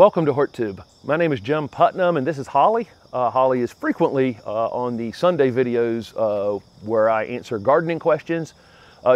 Welcome to HortTube. My name is Jim Putnam and this is Holly. Holly is frequently on the Sunday videos where I answer gardening questions.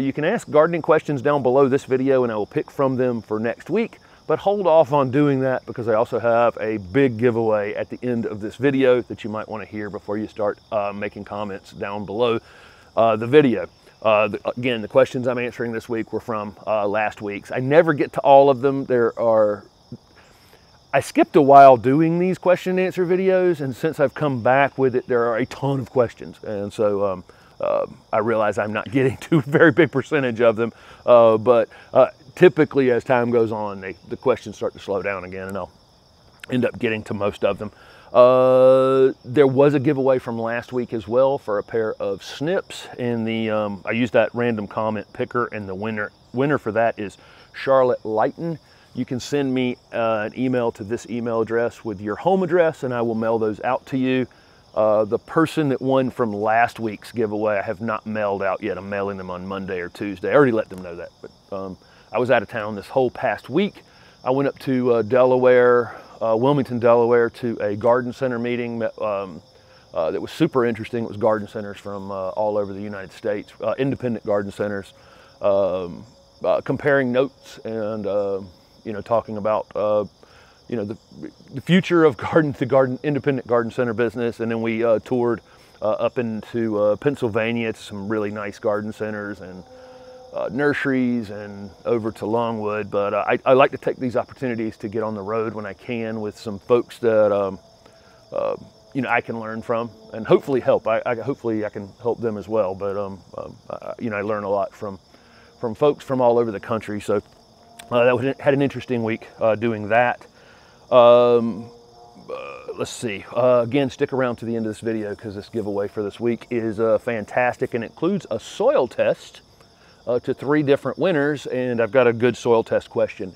You can ask gardening questions down below this video and I will pick from them for next week, but hold off on doing that because I also have a big giveaway at the end of this video that you might want to hear before you start making comments down below the video. Again, the questions I'm answering this week were from last week's. I never get to all of them. I skipped a while doing these question and answer videos, and since I've come back with it, there are a ton of questions. And so I realize I'm not getting to a very big percentage of them, but typically as time goes on, the questions start to slow down again, and I'll end up getting to most of them. There was a giveaway from last week as well for a pair of snips, and I used that random comment picker, and the winner for that is Charlotte Leighton. You can send me an email to this email address with your home address and I will mail those out to you. The person that won from last week's giveaway, I have not mailed out yet. I'm mailing them on Monday or Tuesday. I already let them know that, but I was out of town this whole past week. I went up to Wilmington, Delaware to a garden center meeting that was super interesting. It was garden centers from all over the United States, independent garden centers, comparing notes and talking about, the future of independent garden center business. And then we toured up into Pennsylvania to some really nice garden centers and nurseries and over to Longwood. But I like to take these opportunities to get on the road when I can with some folks that, I can learn from and hopefully help. Hopefully I can help them as well. But, I learn a lot from folks from all over the country. So, had an interesting week doing that. Let's see. Again, stick around to the end of this video because this giveaway for this week is fantastic and includes a soil test to 3 different winners. And I've got a good soil test question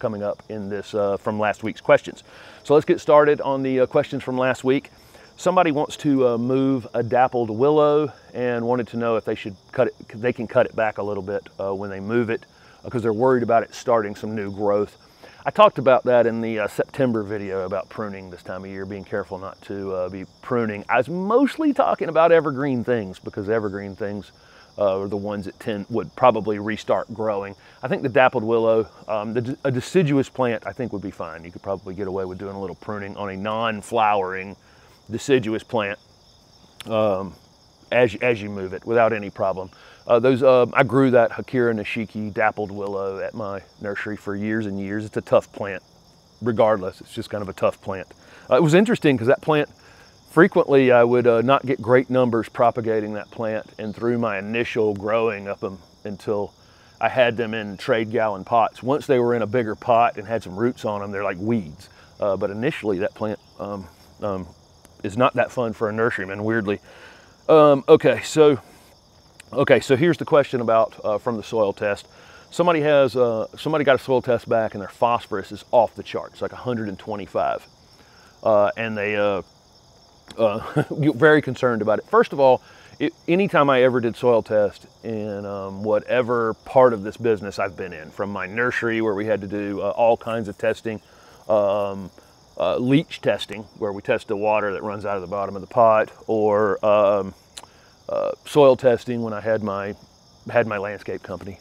coming up in this from last week's questions. So let's get started on the questions from last week. Somebody wants to move a dappled willow and wanted to know if they should cut it. They can cut it back a little bit when they move it, because they're worried about it starting some new growth. I talked about that in the September video about pruning this time of year, being careful not to be pruning. I was mostly talking about evergreen things because evergreen things are the ones that would probably restart growing. I think the dappled willow, a deciduous plant, I think would be fine. You could probably get away with doing a little pruning on a non-flowering deciduous plant as you move it without any problem. I grew that Hakuro Nishiki dappled willow at my nursery for years and years. It's a tough plant, regardless. It's just kind of a tough plant. It was interesting because that plant, frequently I would not get great numbers propagating that plant, and through my initial growing up them until I had them in trade gallon pots. Once they were in a bigger pot and had some roots on them, they're like weeds. But initially that plant is not that fun for a nurseryman, weirdly. Okay, so here's the question about from the soil test. Somebody got a soil test back and their phosphorus is off the charts, like 125, and they get very concerned about it. First of all, anytime I ever did soil test in whatever part of this business I've been in, from my nursery where we had to do all kinds of testing, leach testing where we test the water that runs out of the bottom of the pot, or soil testing when I had my landscape company.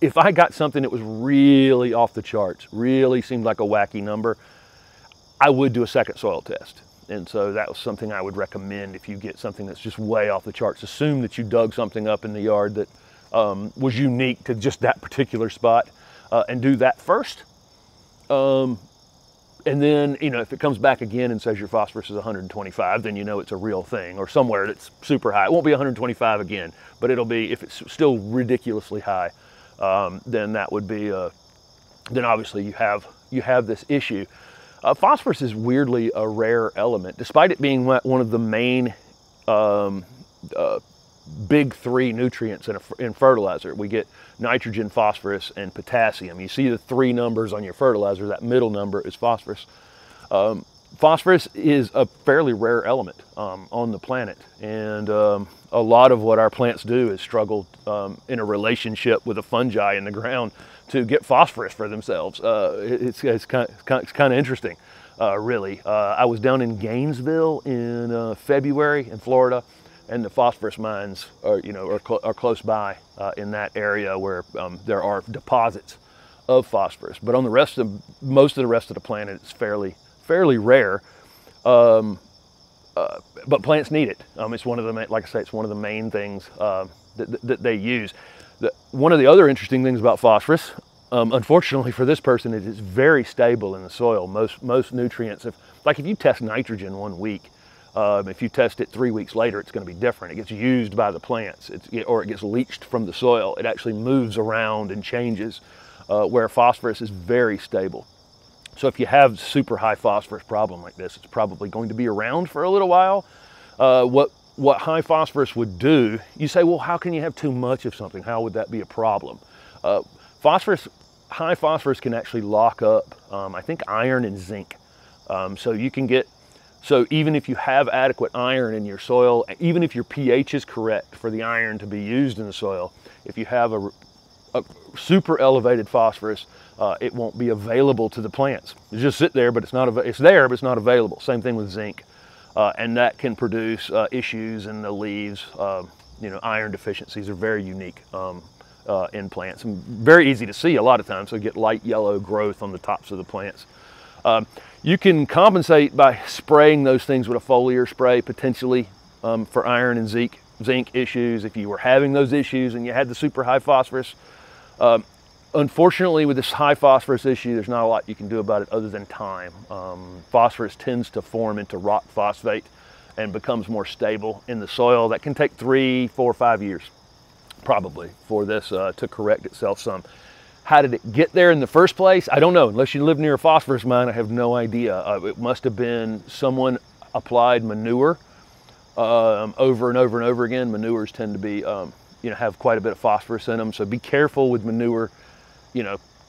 If I got something that was really off the charts, really seemed like a wacky number, I would do a second soil test. And so that was something I would recommend if you get something that's just way off the charts. Assume that you dug something up in the yard that was unique to just that particular spot and do that first. And then, if it comes back again and says your phosphorus is 125, then it's a real thing, or somewhere that's super high. It won't be 125 again, but it'll be, if it's still ridiculously high, then that would be, then obviously you have this issue. Phosphorus is weirdly a rare element, despite it being one of the main big 3 nutrients in fertilizer. We get nitrogen, phosphorus, and potassium. You see the 3 numbers on your fertilizer. That middle number is phosphorus. Phosphorus is a fairly rare element on the planet, and a lot of what our plants do is struggle in a relationship with the fungi in the ground to get phosphorus for themselves. It's kind of interesting, really. I was down in Gainesville in February in Florida, and the phosphorus mines are close by in that area where there are deposits of phosphorus. But on the rest of the planet, it's fairly rare, but plants need it. It's one of the, like I say, it's one of the main things that they use. One of the other interesting things about phosphorus, unfortunately for this person, is it's very stable in the soil. Most nutrients, if you test nitrogen 1 week, if you test it 3 weeks later, it's going to be different. It gets used by the plants, or it gets leached from the soil. It actually moves around and changes, where phosphorus is very stable. So if you have super high phosphorus problem like this, it's probably going to be around for a little while. What high phosphorus would do, you say, well, how can you have too much of something? How would that be a problem? High phosphorus can actually lock up, I think, iron and zinc. So even if you have adequate iron in your soil, even if your pH is correct for the iron to be used in the soil, if you have a super elevated phosphorus, it won't be available to the plants. It just sit there, but it's there, but it's not available. Same thing with zinc, and that can produce issues in the leaves. Iron deficiencies are very unique in plants, and very easy to see a lot of times. So you get light yellow growth on the tops of the plants. You can compensate by spraying those things with a foliar spray, potentially, for iron and zinc issues. If you were having those issues and you had the super high phosphorus. Unfortunately, with this high phosphorus issue, there's not a lot you can do about it other than time. Phosphorus tends to form into rock phosphate and becomes more stable in the soil. That can take 3, 4, 5 years, probably, for this to correct itself some. How did it get there in the first place? I don't know. Unless you live near a phosphorus mine, I have no idea. It must have been someone applied manure over and over and over again. Manures tend to be... have quite a bit of phosphorus in them, so be careful with manure,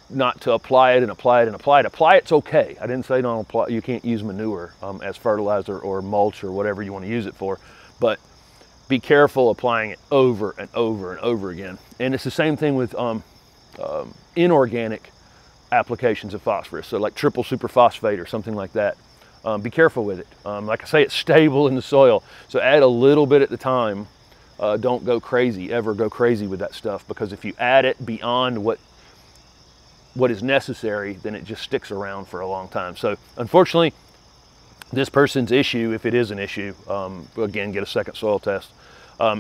not to apply it and apply it and apply it. Apply it's okay. I didn't say don't apply, you can't use manure as fertilizer or mulch or whatever you want to use it for, but be careful applying it over and over and over again. And it's the same thing with inorganic applications of phosphorus, so like triple superphosphate or something like that. Be careful with it. Like I say, it's stable in the soil, so add a little bit at the time. Don't go crazy, ever go crazy with that stuff, because if you add it beyond what is necessary, then it just sticks around for a long time. So unfortunately, this person's issue, if it is an issue, again, get a second soil test,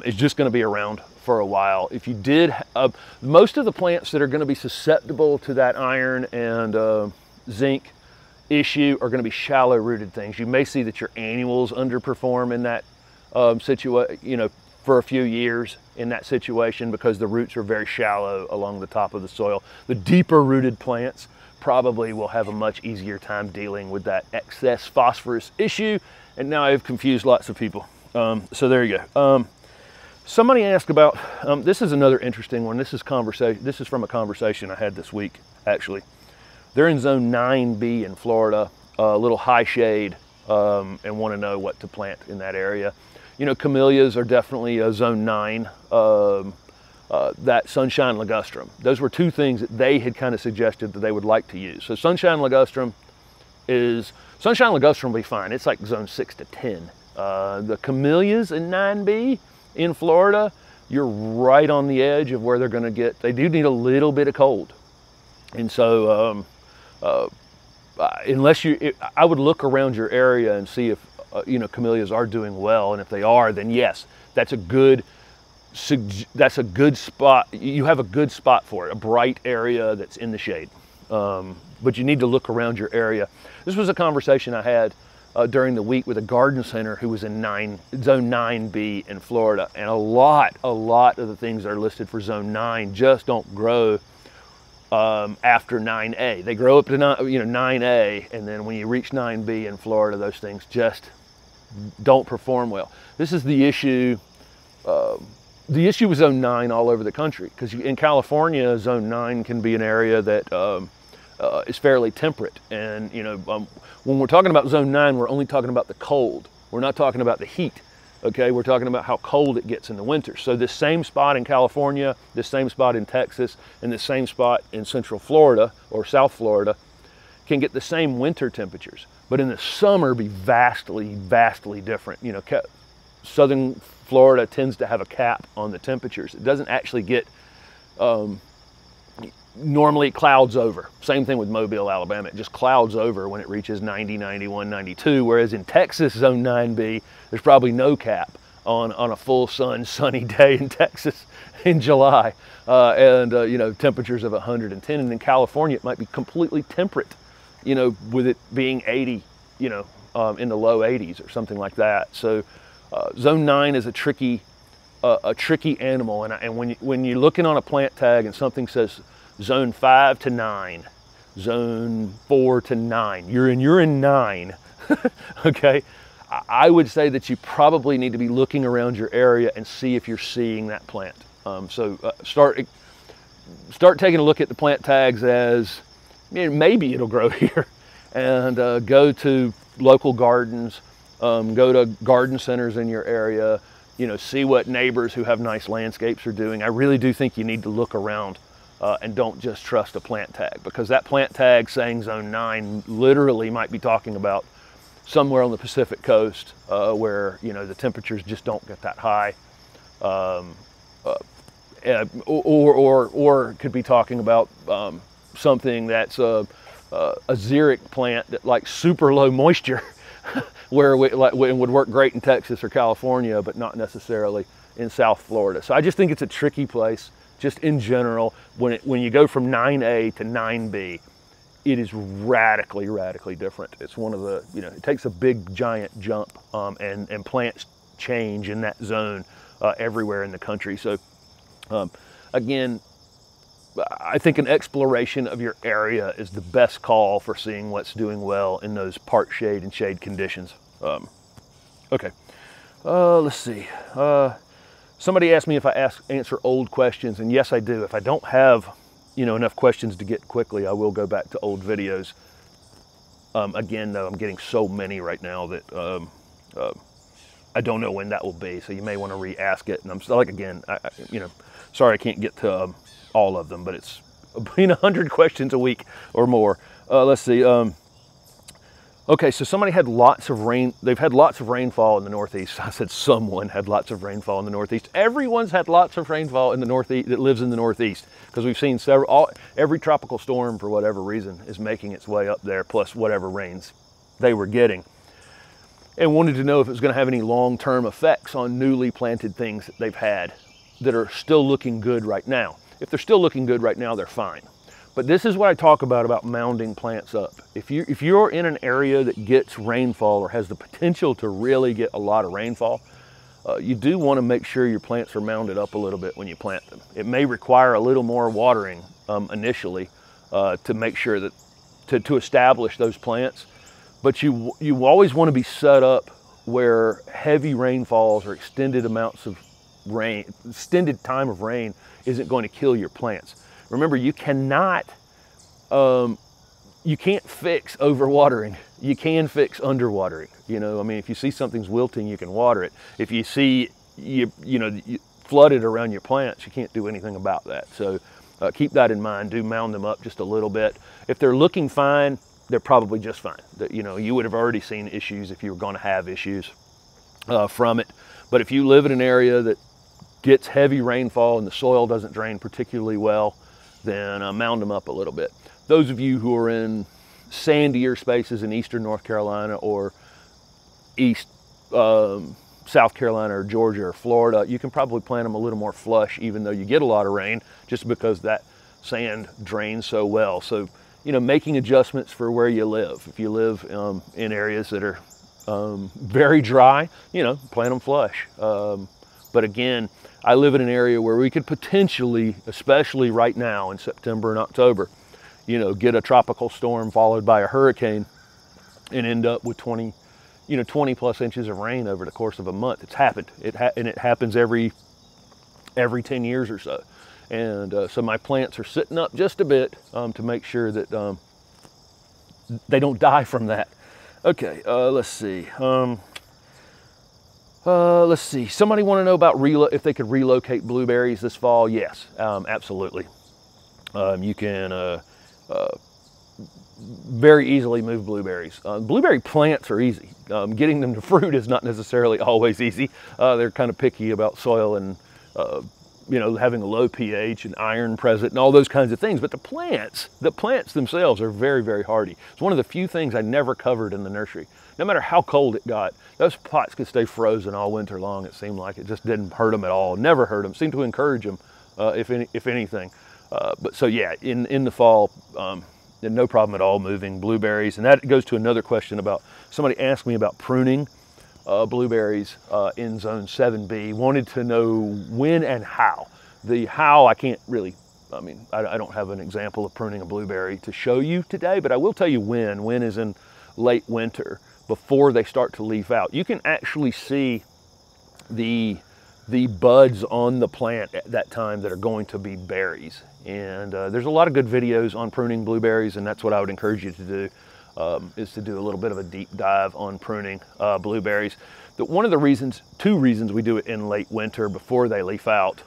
is just going to be around for a while. If you did, most of the plants that are going to be susceptible to that iron and zinc issue are going to be shallow-rooted things. You may see that your annuals underperform in that situation, for a few years in that situation, because the roots are very shallow along the top of the soil. The deeper rooted plants probably will have a much easier time dealing with that excess phosphorus issue. And now I've confused lots of people. So there you go. Somebody asked about, this is another interesting one. This is from a conversation I had this week, actually. They're in zone 9B in Florida, a little high shade, and want to know what to plant in that area. Camellias are definitely a zone 9, that sunshine ligustrum. Those were two things that they had kind of suggested that they would like to use. So sunshine ligustrum will be fine. It's like zone 6 to 10. The camellias in 9B in Florida, you're right on the edge of where they're going to get. They do need a little bit of cold. And so I would look around your area and see if, camellias are doing well, and if they are, then yes, that's a good spot. You have a good spot for it, a bright area that's in the shade. But you need to look around your area. This was a conversation I had during the week with a garden center who was in zone 9B in Florida, and a lot of the things that are listed for zone 9 just don't grow after 9A. They grow up to 9A, and then when you reach 9B in Florida, those things just don't perform well. This is the issue. The issue with zone 9 all over the country, because in California, zone 9 can be an area that is fairly temperate. And you know, when we're talking about zone 9, we're only talking about the cold. We're not talking about the heat. Okay, we're talking about how cold it gets in the winter. So this same spot in California, this same spot in Texas, and this same spot in Central Florida or South Florida can get the same winter temperatures, but in the summer be vastly, vastly different. You know, Southern Florida tends to have a cap on the temperatures. It doesn't actually get, normally it clouds over. Same thing with Mobile, Alabama. It just clouds over when it reaches 90, 91, 92, whereas in Texas, zone 9B, there's probably no cap on a full sun, sunny day in Texas in July. You know, temperatures of 110. And in California, it might be completely temperate, you know, with it being 80, you know, in the low 80s or something like that. So zone 9 is a tricky animal. And when you're looking on a plant tag and something says zone 5 to 9, zone 4 to 9, you're in 9, okay? I would say that you probably need to be looking around your area and see if you're seeing that plant. Start taking a look at the plant tags as, you know, maybe it'll grow here, and go to local gardens, go to garden centers in your area, you know, see what neighbors who have nice landscapes are doing. I really do think you need to look around and don't just trust a plant tag, because that plant tag saying zone 9 literally might be talking about somewhere on the Pacific coast where, you know, the temperatures just don't get that high. Or could be talking about something that's a xeric plant that like super low moisture, where it would work great in Texas or California, but not necessarily in South Florida. So I just think it's a tricky place, just in general. When you go from 9A to 9B, it is radically, radically different. It's one of the, you know, it takes a big giant jump, and plants change in that zone everywhere in the country. So again, I think an exploration of your area is the best call for seeing what's doing well in those part shade and shade conditions. Okay, let's see. Somebody asked me if I answer old questions, and yes, I do. If I don't have, you know, enough questions to get quickly, I will go back to old videos. Again, though, I'm getting so many right now that I don't know when that will be, so you may want to re-ask it. And I'm still, like, again, I, you know, sorry I can't get to all of them, but it's been 100 questions a week or more. Let's see. Okay, so somebody had lots of rain. They've had lots of rainfall in the Northeast. I said someone had lots of rainfall in the Northeast. Everyone's had lots of rainfall in the Northeast that lives in the Northeast, because we've seen every tropical storm, for whatever reason, is making its way up there, plus whatever rains they were getting. And wanted to know if it was going to have any long-term effects on newly planted things that they've had that are still looking good right now. If they're still looking good right now, they're fine. But this is what I talk about mounding plants up. If you're in an area that gets rainfall or has the potential to really get a lot of rainfall, you do want to make sure your plants are mounded up a little bit when you plant them. It may require a little more watering initially to make sure that, to establish those plants. But you always want to be set up where heavy rainfalls or extended amounts of rain, extended time of rain, isn't going to kill your plants. Remember, you can't fix overwatering. You can fix underwatering. You know, I mean, if you see something's wilting, you can water it. If you see you flooded around your plants, you can't do anything about that. So keep that in mind. Do mound them up just a little bit. If they're looking fine, they're probably just fine. You know, you would have already seen issues if you were going to have issues from it. But if you live in an area that gets heavy rainfall and the soil doesn't drain particularly well, then mound them up a little bit. Those of you who are in sandier spaces in eastern North Carolina or east South Carolina or Georgia or Florida, you can probably plant them a little more flush, even though you get a lot of rain, just because that sand drains so well. So, you know, making adjustments for where you live. If you live in areas that are very dry, you know, plant them flush. But again, I live in an area where we could potentially, especially right now in September and October, you know, get a tropical storm followed by a hurricane and end up with 20 plus inches of rain over the course of a month. It's happened. And it happens every 10 years or so. And so my plants are sitting up just a bit to make sure that they don't die from that. Okay, let's see. Let's see. Somebody want to know about if they could relocate blueberries this fall? Yes, absolutely. You can very easily move blueberries. Blueberry plants are easy. Getting them to fruit is not necessarily always easy. They're kind of picky about soil and you know, having a low pH and iron present and all those kinds of things. But the plants themselves are very, very hardy. It's one of the few things I never covered in the nursery. No matter how cold it got, those pots could stay frozen all winter long, it seemed like. It just didn't hurt them at all. Never hurt them. Seemed to encourage them, if anything. But so yeah, in the fall, no problem at all moving blueberries. And that goes to another question about, somebody asked me about pruning blueberries in zone 7B, wanted to know when and how. The how, I can't really, I mean, I don't have an example of pruning a blueberry to show you today, but I will tell you when. When is in late winter, before they start to leaf out. You can actually see the buds on the plant at that time that are going to be berries. And there's a lot of good videos on pruning blueberries, and that's what I would encourage you to do, is to do a little bit of a deep dive on pruning blueberries. One of the reasons, two reasons we do it in late winter before they leaf out.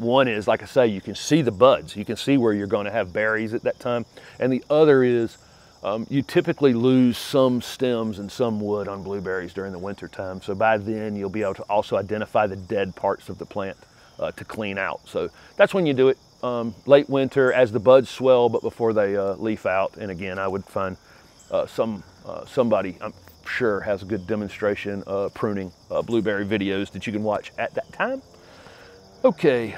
One is, like I say, you can see the buds. You can see where you're going to have berries at that time. And the other is, you typically lose some stems and some wood on blueberries during the winter time. So by then you'll be able to also identify the dead parts of the plant to clean out. So that's when you do it, late winter, as the buds swell, but before they leaf out. And again, I would find somebody I'm sure has a good demonstration pruning blueberry videos that you can watch at that time. Okay,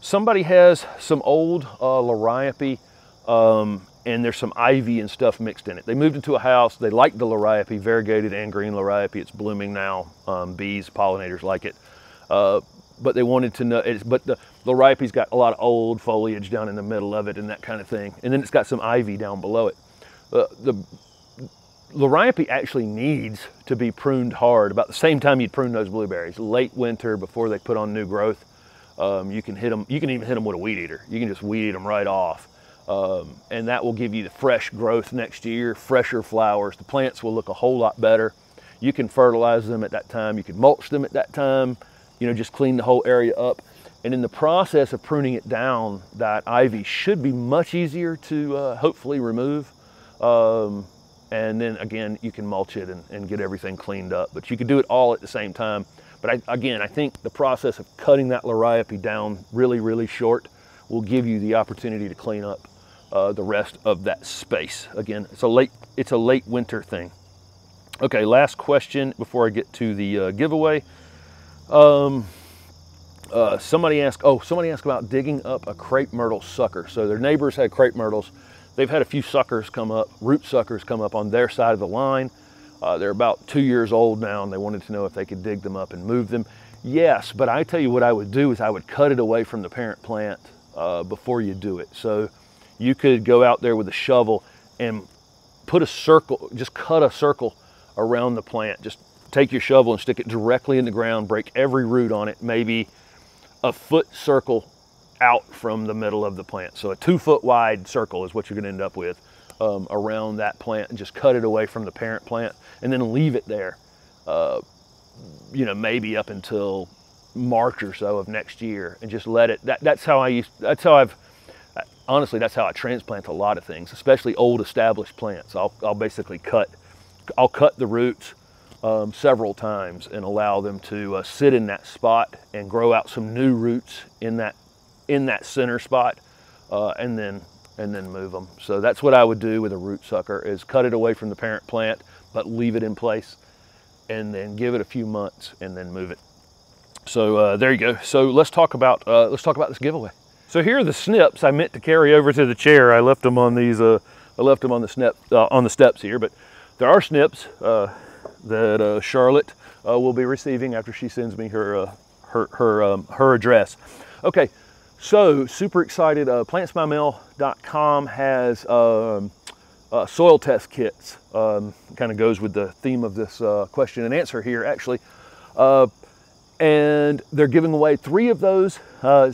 somebody has some old liriope, and there's some ivy and stuff mixed in it. They moved into a house. They like the liriope, variegated and green liriope. It's blooming now. Bees, pollinators like it. But they wanted to know, but the liriope's got a lot of old foliage down in the middle of it and that kind of thing. And then it's got some ivy down below it. The liriope actually needs to be pruned hard about the same time you'd prune those blueberries, late winter before they put on new growth. You can hit them, you can even hit them with a weed eater. You can just weed them right off. And that will give you the fresh growth next year, fresher flowers. The plants will look a whole lot better. You can fertilize them at that time. You can mulch them at that time, you know, just clean the whole area up. And in the process of pruning it down, that ivy should be much easier to hopefully remove. And then again, you can mulch it and get everything cleaned up, but you can do it all at the same time. But I think the process of cutting that liriope down really, really short will give you the opportunity to clean up the rest of that space. Again, it's a late winter thing. Okay, last question before I get to the giveaway. Somebody asked about digging up a crepe myrtle sucker. So their neighbors had crepe myrtles. They've had a few suckers come up, root suckers come up on their side of the line. They're about 2 years old now, and they wanted to know if they could dig them up and move them. Yes, but I tell you what I would do is I would cut it away from the parent plant before you do it. So you could go out there with a shovel and put a circle, just cut a circle around the plant. Just take your shovel and stick it directly in the ground, break every root on it, maybe a foot circle out from the middle of the plant. So a 2 foot wide circle is what you're going to end up with around that plant, and just cut it away from the parent plant and then leave it there, you know, maybe up until March or so of next year, and just let it, honestly, that's how I transplant a lot of things, especially old established plants. I'll basically cut the roots several times and allow them to sit in that spot and grow out some new roots in that center spot, and then move them. So that's what I would do with a root sucker, is cut it away from the parent plant, but leave it in place, and then give it a few months and then move it. So there you go. So let's talk about this giveaway. So here are the snips I meant to carry over to the chair. I left them on these. I left them on the steps here. But there are snips that Charlotte will be receiving after she sends me her her address. Okay. So super excited. Plantsbymail.com has soil test kits. Kind of goes with the theme of this question and answer here, actually. And they're giving away 3 of those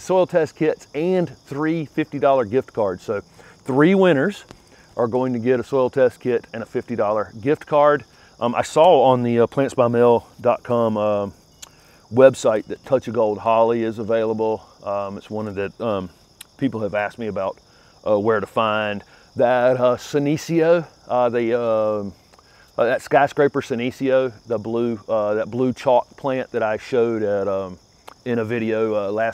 soil test kits and 3 $50 gift cards. So 3 winners are going to get a soil test kit and a $50 gift card. I saw on the plantsbymail.com website that Touch of Gold Holly is available. It's one that people have asked me about where to find. That Senecio, that skyscraper Senecio, the blue, that blue chalk plant that I showed at in a video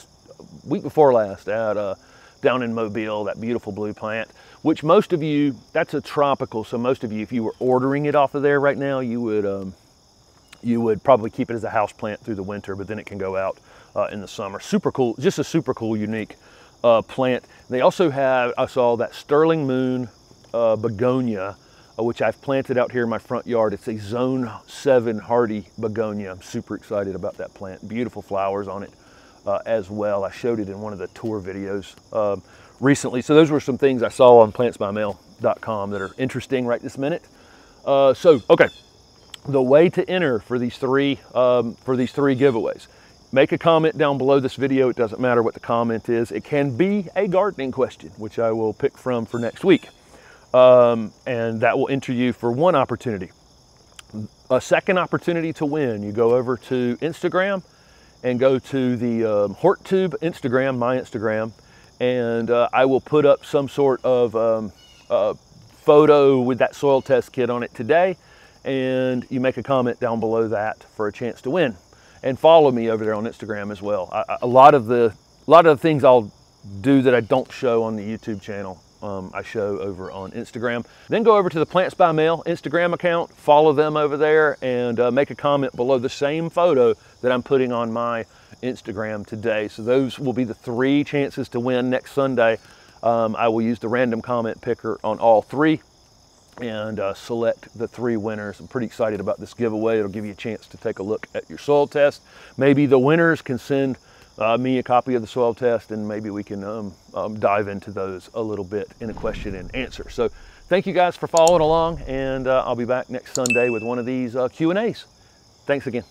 week before last at down in Mobile, that beautiful blue plant, which most of you, that's a tropical, so most of you, if you were ordering it off of there right now, you would probably keep it as a house plant through the winter, but then it can go out in the summer. Super cool, just a super cool, unique plant. They also have, I saw that Sterling Moon begonia, which I've planted out here in my front yard. It's a zone 7 hardy begonia. I'm super excited about that plant. Beautiful flowers on it as well. I showed it in one of the tour videos recently. So those were some things I saw on plantsbymail.com that are interesting right this minute. Okay, the way to enter for these 3 giveaways. Make a comment down below this video. It doesn't matter what the comment is. It can be a gardening question, which I will pick from for next week. And that will enter you for 1 opportunity. A second opportunity to win, you go over to Instagram and go to the HortTube Instagram, my Instagram, and I will put up some sort of photo with that soil test kit on it today, and you make a comment down below that for a chance to win. And follow me over there on Instagram as well. A lot of the things I'll do that I don't show on the YouTube channel, I show over on Instagram. Then go over to the Plants by Mail Instagram account, follow them over there, and make a comment below the same photo that I'm putting on my Instagram today. So those will be the 3 chances to win next Sunday. I will use the random comment picker on all 3 and select the 3 winners. I'm pretty excited about this giveaway. It'll give you a chance to take a look at your soil test. Maybe the winners can send me a copy of the soil test, and maybe we can dive into those a little bit in a question and answer. So thank you guys for following along, and I'll be back next Sunday with one of these Q&As. Thanks again.